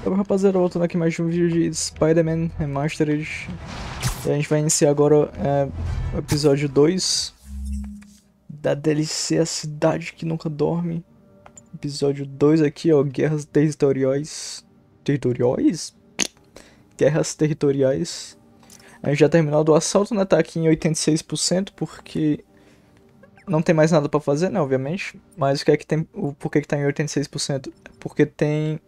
Então, rapaziada, voltando aqui mais um vídeo de Spider-Man Remastered. E a gente vai iniciar agora o episódio 2 da DLC A Cidade Que Nunca Dorme. Episódio 2 aqui, ó, Guerras Territoriais. Territoriais? Guerras Territoriais. A gente já terminou do assalto, né? Tá aqui em 86%, porque não tem mais nada pra fazer, né? Obviamente. Mas o que é que tem. Por que que tá em 86%? Porque tem.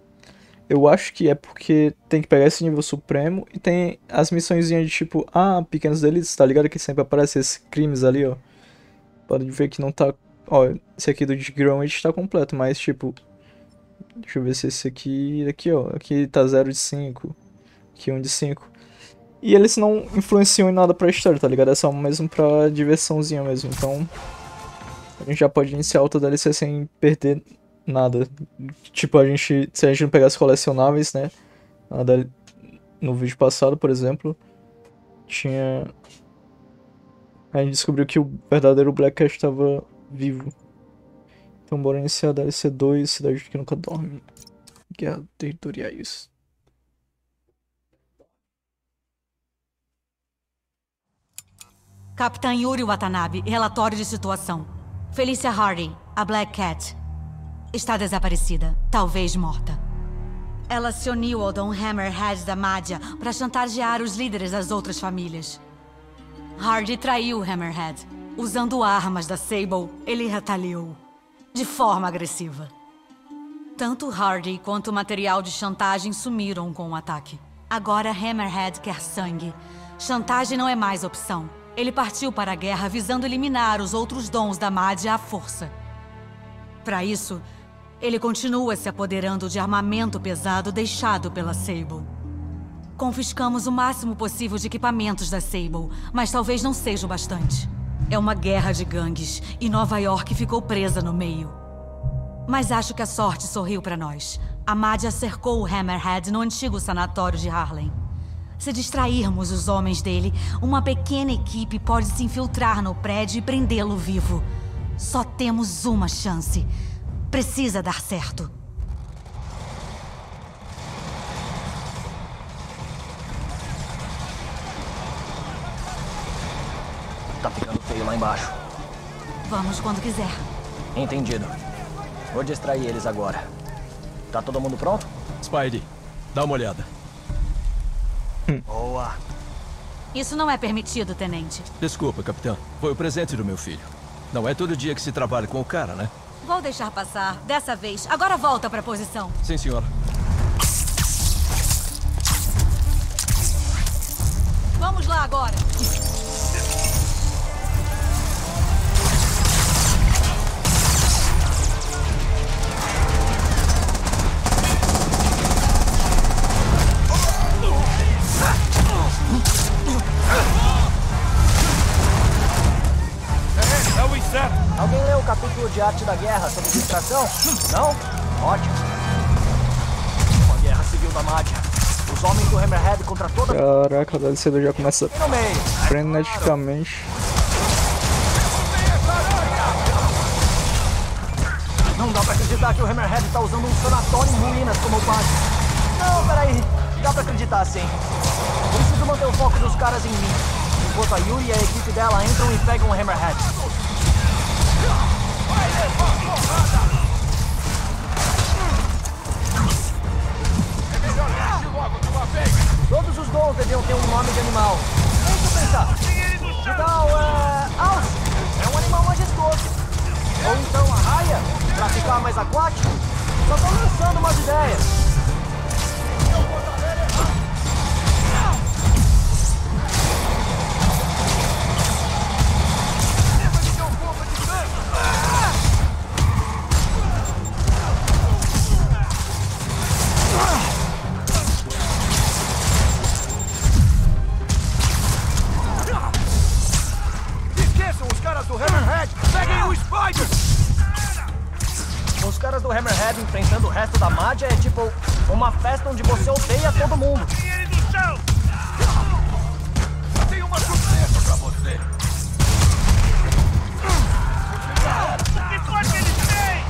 Eu acho que é porque tem que pegar esse nível supremo e tem as missõezinhas de tipo, ah, pequenos delitos, tá ligado? Que sempre aparecem esses crimes ali, ó. Pode ver que não tá. Ó, esse aqui do Gromit tá completo, mas tipo. Deixa eu ver se esse aqui. Aqui, ó. Aqui tá 0 de 5. Aqui 1 de 5. E eles não influenciam em nada pra história, tá ligado? É só mesmo pra diversãozinha mesmo, então a gente já pode iniciar outra DLC sem perder nada. Tipo, a gente, se a gente não pegasse colecionáveis, né? No vídeo passado, por exemplo, tinha... A gente descobriu que o verdadeiro Black Cat estava vivo. Então bora iniciar a DLC 2, Cidade Que Nunca Dorme. Guerras Territoriais. Capitã Yuri Watanabe, relatório de situação. Felícia Hardy, a Black Cat, está desaparecida, talvez morta. Ela se uniu ao Dom Hammerhead da Madia para chantagear os líderes das outras famílias. Hardy traiu Hammerhead. Usando armas da Sable, ele retaliou de forma agressiva. Tanto Hardy quanto o material de chantagem sumiram com o ataque. Agora Hammerhead quer sangue. Chantagem não é mais opção. Ele partiu para a guerra visando eliminar os outros dons da Madia à força. Para isso, ele continua se apoderando de armamento pesado deixado pela Sable. Confiscamos o máximo possível de equipamentos da Sable, mas talvez não seja o bastante. É uma guerra de gangues e Nova York ficou presa no meio. Mas acho que a sorte sorriu para nós. A Madia cercou o Hammerhead no antigo sanatório de Harlem. Se distrairmos os homens dele, uma pequena equipe pode se infiltrar no prédio e prendê-lo vivo. Só temos uma chance. Precisa dar certo. Tá ficando feio lá embaixo. Vamos quando quiser. Entendido. Vou distrair eles agora. Tá todo mundo pronto? Spidey, dá uma olhada. Boa. Isso não é permitido, tenente. Desculpa, capitão. Foi o presente do meu filho. Não é todo dia que se trabalha com o cara, né? Vou deixar passar. Dessa vez. Agora volta pra posição. Sim, senhora. Vamos lá agora. De arte da guerra sobre distração? Não? Ótimo. Uma guerra civil da Madia. Os homens do Hammerhead contra toda... Caraca, a DLC já começa freneticamente. Não dá pra acreditar que o Hammerhead tá usando um sanatório em ruínas como base. Não, peraí. Dá pra acreditar sim. Preciso manter o foco dos caras em mim. Enquanto a Yuri e a equipe dela entram e pegam o Hammerhead. Todos os dons deviam ter um nome de animal. Deixa eu pensar. Que tal, alce? É um animal majestoso. Ou então a raia, pra ficar mais aquático. Só tô lançando umas ideias. Enfrentando o resto da Madia é tipo uma festa onde você odeia todo mundo. Dinheiro do céu! Eu tenho uma surpresa pra você. Que foi que eles têm?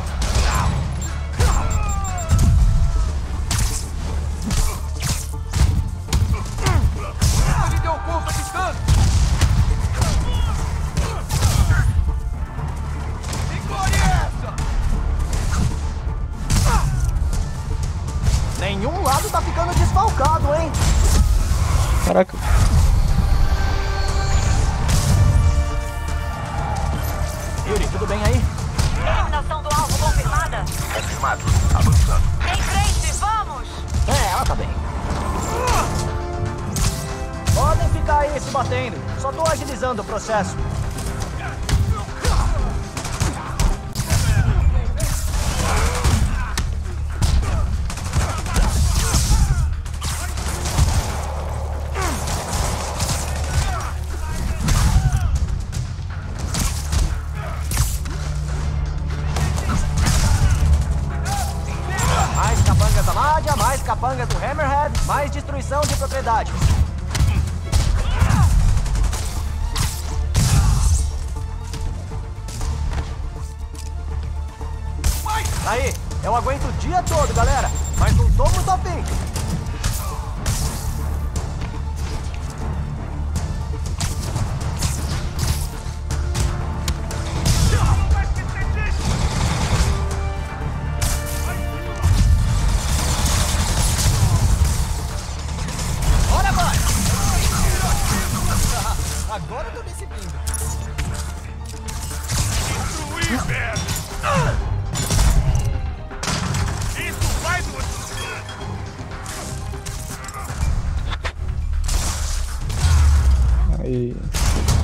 Nenhum lado tá ficando desfalcado, hein? Caraca. Yuri, tudo bem aí? Eliminação do alvo confirmada? Confirmado. Avançando. Em frente, vamos! É, ela tá bem. Podem ficar aí se batendo. Só tô agilizando o processo. Mais capangas do Hammerhead, mais destruição de propriedades. Aí, eu aguento o dia todo, galera, mas não tô muito afim.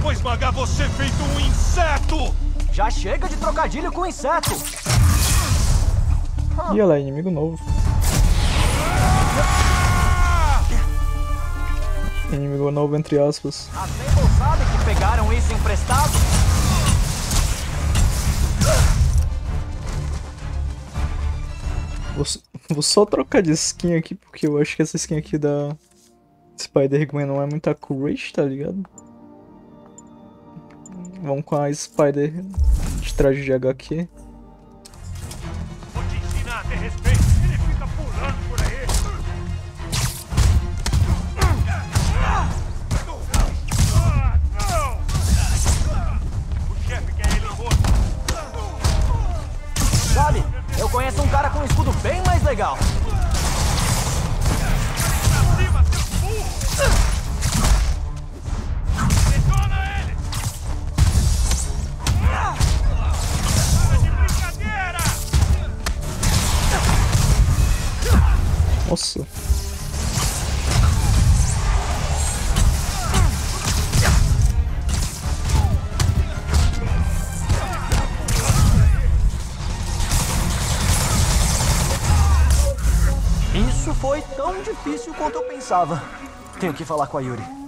Vou esmagar você feito um inseto! Já chega de trocadilho com inseto! Ih, olha lá, inimigo novo. Inimigo novo, entre aspas. A Sable sabe que pegaram isso emprestado? Vou só trocar de skin aqui, porque eu acho que essa skin aqui da Spider-Gwen não é muito accurate, tá ligado? Vamos com a Spider de traje de HQ. Vou te ensinar a ter respeito. Ele fica pulando por aí. Não! O chefe quer ele morto. Sabe, eu conheço um cara com um escudo bem mais legal. Nossa. Isso foi tão difícil quanto eu pensava. Tenho que falar com a Yuri.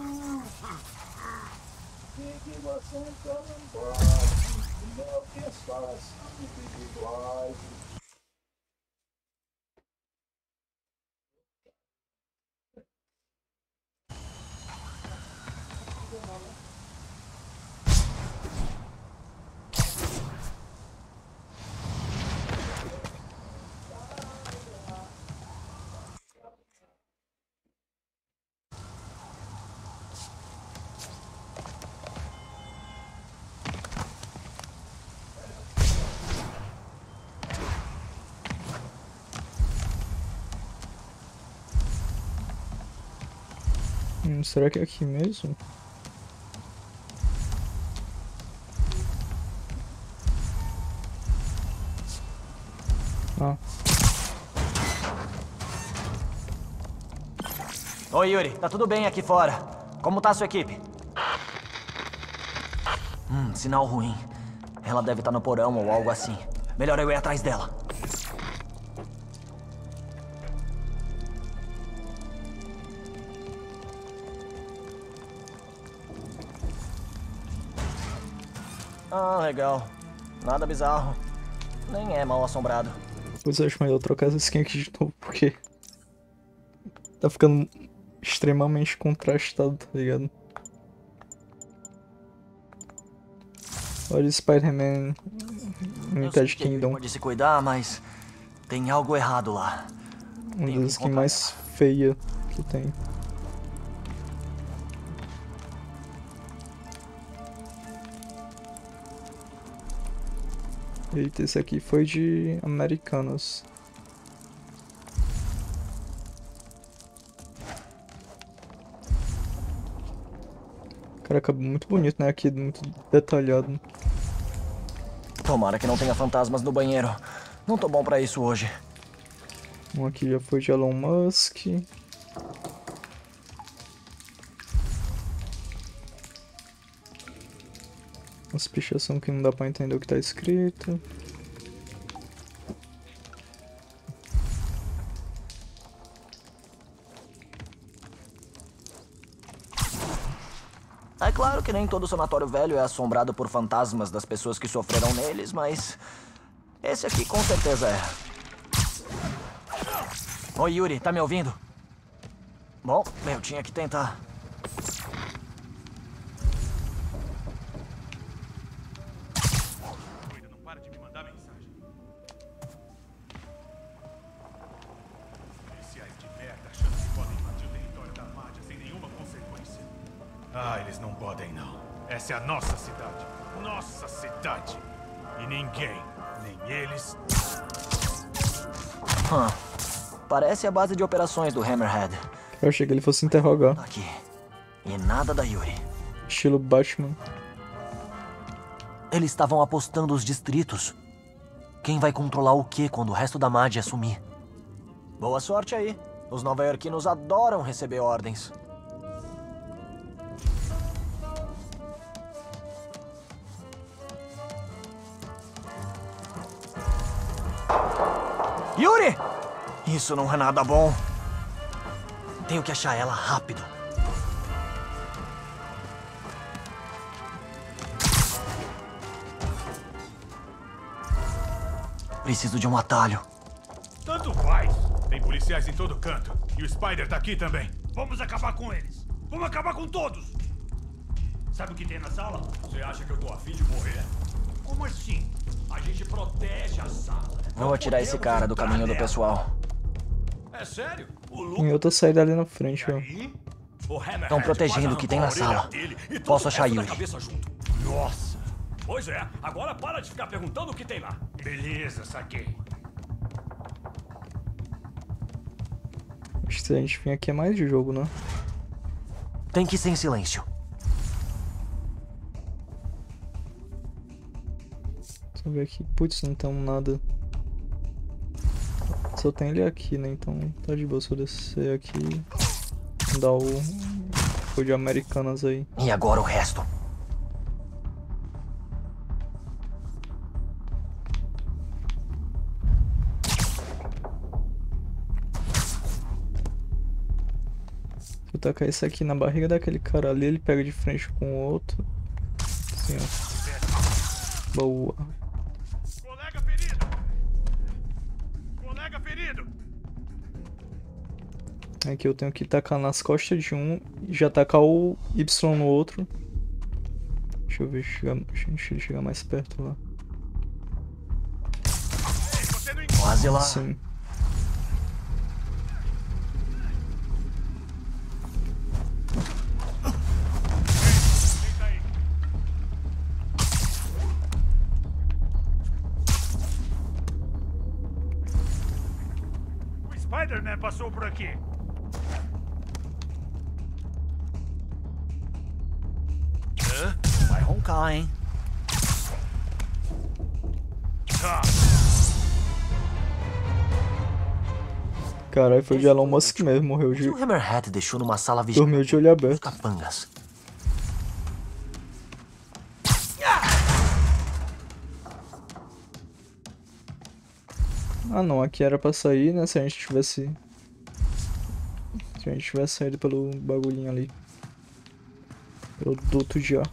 Será que é aqui mesmo? Ah. Oi, Yuri, tá tudo bem aqui fora? Como tá a sua equipe? Sinal ruim. Ela deve estar no porão ou algo assim. Melhor eu ir atrás dela. Ah, legal. Nada bizarro. Nem é mal assombrado. Pois eu acho melhor trocar essa skin aqui de novo, porque tá ficando extremamente contrastado, tá ligado? Olha o Spider-Man United Kingdom. Pode se cuidar, mas tem algo errado lá. Uma das skins mais feia que tem. Eita, esse aqui foi de Americanos. Caraca, muito bonito, né? Aqui, muito detalhado. Tomara que não tenha fantasmas no banheiro. Não tô bom pra isso hoje. Um aqui já foi de Elon Musk. Umas pichação que não dá pra entender o que tá escrito. É claro que nem todo sanatório velho é assombrado por fantasmas das pessoas que sofreram neles, mas... esse aqui com certeza é. Oi, Yuri, tá me ouvindo? Bom, eu tinha que tentar. Não para de me mandar mensagem. Policiais de merda achando que podem invadir o território da Madia sem nenhuma consequência. Ah, eles não podem, não. Essa é a nossa cidade. Nossa cidade. E ninguém, nem eles... Parece a base de operações do Hammerhead. Eu achei que ele fosse interrogar. Aqui. E nada da Yuri. Estilo Batman. Eles estavam apostando os distritos. Quem vai controlar o que quando o resto da Madia sumir? Boa sorte aí. Os nova-iorquinos adoram receber ordens. Yuri! Isso não é nada bom. Tenho que achar ela rápido. Preciso de um atalho. Tanto faz. Tem policiais em todo canto. E o Spider tá aqui também. Vamos acabar com eles. Vamos acabar com todos. Sabe o que tem na sala? Você acha que eu tô a fim de morrer? Como assim? A gente protege a sala. Vou atirar esse cara do caminho do pessoal. É sério? Eu tô saindo ali na frente, velho. Estão protegendo o que tem na sala. Posso achar Yuri. Nossa. Pois é, agora para de ficar perguntando o que tem lá. Beleza, saquei. Acho que se a gente vir aqui é mais de jogo, né? Tem que ser em silêncio. Deixa eu ver aqui. Putz, não tem nada. Só tem ele aqui, né? Então tá de boa. Se eu descer aqui, dar o de Americanas aí. E agora o resto. Se eu tacar isso aqui na barriga daquele cara ali, ele pega de frente com o outro. Assim, ó. Boa. Aqui eu tenho que tacar nas costas de um e já tacar o Y no outro. Deixa eu ver se ele chegar mais perto lá. Quase lá. Sim. O Spider-Man passou por aqui. Vai roncar, hein? Caralho, foi de Elon Musk mesmo, morreu de... O Hammerhead deixou numa sala vigiada. Dormiu de olho aberto. Capangas. Ah não, aqui era pra sair, né? Se a gente tivesse... se a gente tivesse saído pelo bagulhinho ali. Produto de ar.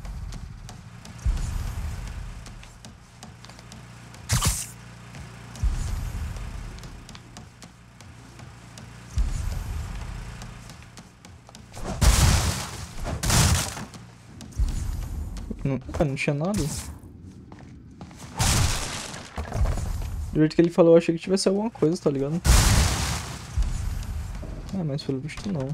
Não tinha nada. Do jeito que ele falou, eu achei que tivesse alguma coisa, tá ligado? Ah, mas pelo visto não.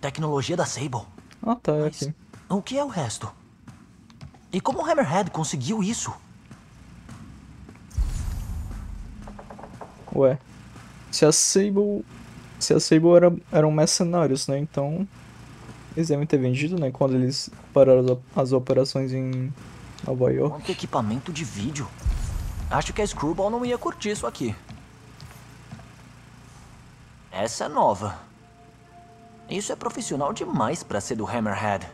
Tecnologia da Sable. Ah, tá, é aqui. O que é o resto? E como o Hammerhead conseguiu isso? Ué. Se a Sable... se a Sable eram mercenários, né? Então... eles devem ter vendido, né? Quando eles pararam as operações em Nova York. Quanto equipamento de vídeo. Acho que a Screwball não ia curtir isso aqui. Essa é nova. Isso é profissional demais pra ser do Hammerhead.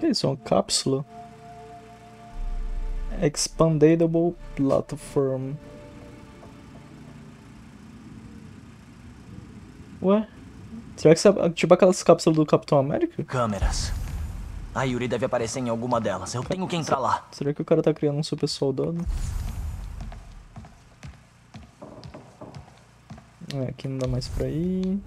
Isso é uma cápsula. Expandable Platform. Ué? Será que é tipo aquelas cápsulas do Capitão América? Câmeras. A Yuri deve aparecer em alguma delas. Eu tenho que entrar lá. Será que o cara tá criando um super soldado? É, aqui não dá mais pra ir.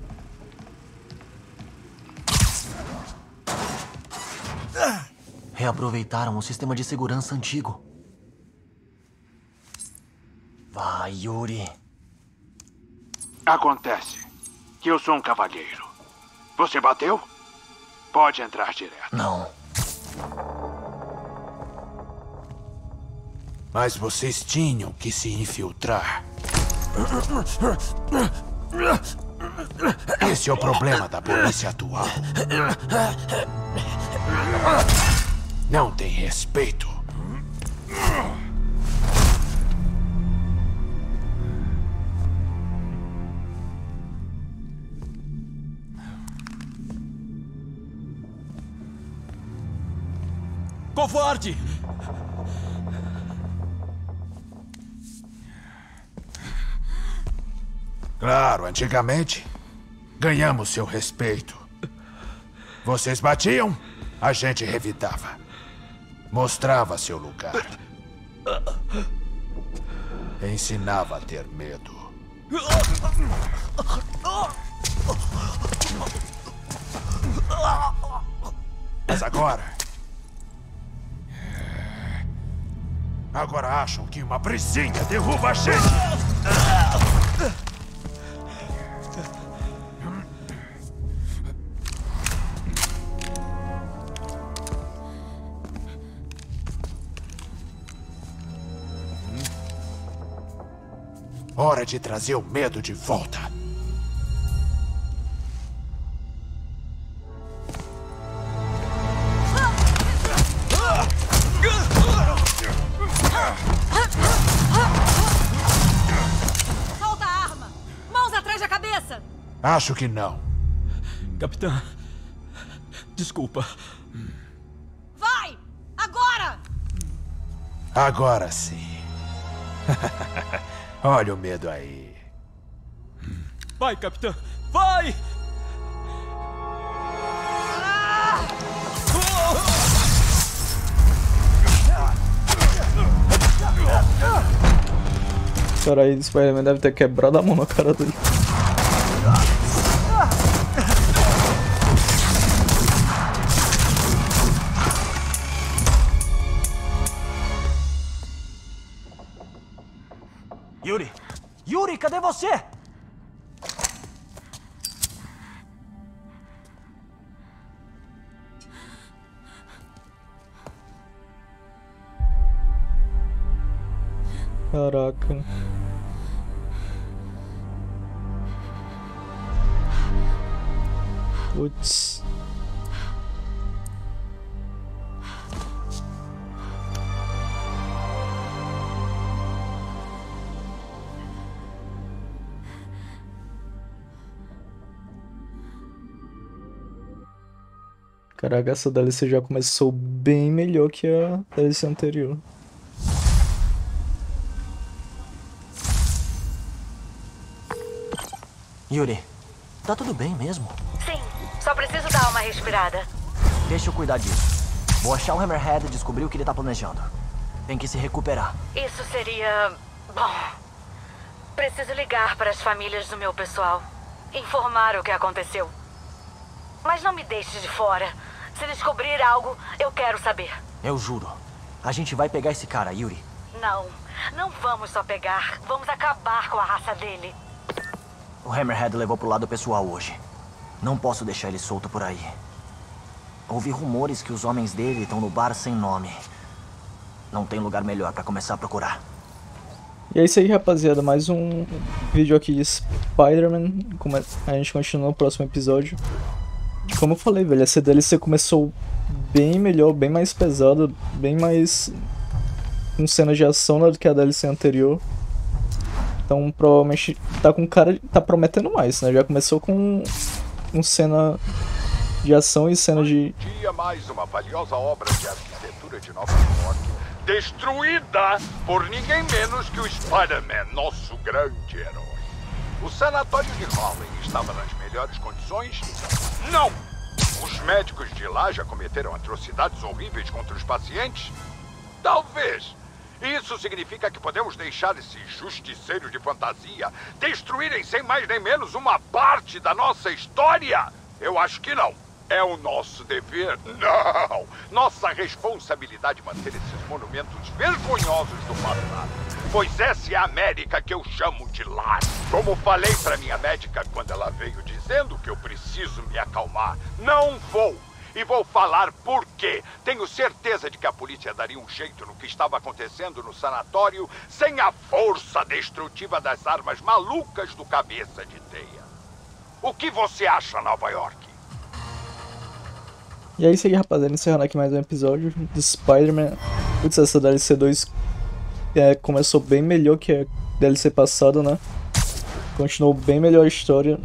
Reaproveitaram o sistema de segurança antigo. Vai, Yuri. Acontece que eu sou um cavalheiro. Você bateu? Pode entrar direto. Não. Mas vocês tinham que se infiltrar. Esse é o problema da polícia atual. Não tem respeito. Covarde! Claro, antigamente ganhamos seu respeito. Vocês batiam, a gente revidava. Mostrava seu lugar. Ensinava a ter medo. Mas agora acham que uma brisinha derruba a gente. Hora de trazer o medo de volta. Solta a arma! Mãos atrás da cabeça! Acho que não. Capitã, desculpa. Vai! Agora! Agora sim. Olha o medo aí. Vai, capitã! Vai! Ah! Cara, aí o Spider-Man deve ter quebrado a mão na cara dele. Yuri! Yuri, cadê você? Caraca. Putz. Caraca, essa DLC já começou bem melhor que a DLC anterior. Yuri, tá tudo bem mesmo? Sim, só preciso dar uma respirada. Deixa eu cuidar disso. Vou achar o Hammerhead e descobrir o que ele tá planejando. Tem que se recuperar. Isso seria... bom... Preciso ligar para as famílias do meu pessoal. Informar o que aconteceu. Mas não me deixe de fora. Se descobrir algo, eu quero saber. Eu juro. A gente vai pegar esse cara, Yuri. Não. Não vamos só pegar. Vamos acabar com a raça dele. O Hammerhead levou pro lado pessoal hoje. Não posso deixar ele solto por aí. Ouvi rumores que os homens dele estão no bar sem nome. Não tem lugar melhor pra começar a procurar. E é isso aí, rapaziada, mais um vídeo aqui de Spider-Man, a gente continua no próximo episódio. Como eu falei, velho, essa DLC começou bem melhor, bem mais pesada, bem mais com cenas de ação do que a DLC anterior. Então provavelmente tá com cara, tá prometendo mais, né? Já começou com um cena de ação e cena de... mais uma valiosa obra de arquitetura de Nova York. Destruída por ninguém menos que o Spider-Man, nosso grande herói. O sanatório de Harlem estava nas melhores condições? Não! Os médicos de lá já cometeram atrocidades horríveis contra os pacientes? Talvez. Isso significa que podemos deixar esses justiceiros de fantasia destruírem sem mais nem menos uma parte da nossa história? Eu acho que não. É o nosso dever? Não! Nossa responsabilidade manter esses monumentos vergonhosos do passado. Pois essa é a América que eu chamo de lar. Como falei pra minha médica quando ela veio dizendo que eu preciso me acalmar, não vou! E vou falar por quê. Tenho certeza de que a polícia daria um jeito no que estava acontecendo no sanatório sem a força destrutiva das armas malucas do cabeça de teia. O que você acha, Nova York? E é isso aí, rapaziada, encerrando aqui mais um episódio de Spider-Man. Putz, essa DLC 2 começou bem melhor que a DLC passada, né? Continuou bem melhor a história.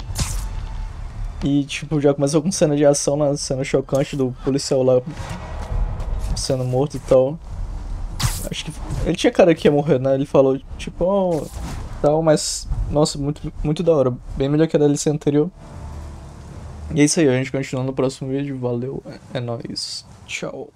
E, tipo, já começou com cena de ação, né? Cena chocante do policial lá sendo morto e tal. Acho que ele tinha cara que ia morrer, né? Ele falou, tipo, oh, tal, mas... Nossa, muito da hora. Bem melhor que a DLC anterior. E é isso aí, a gente continua no próximo vídeo, valeu, é nóis, tchau.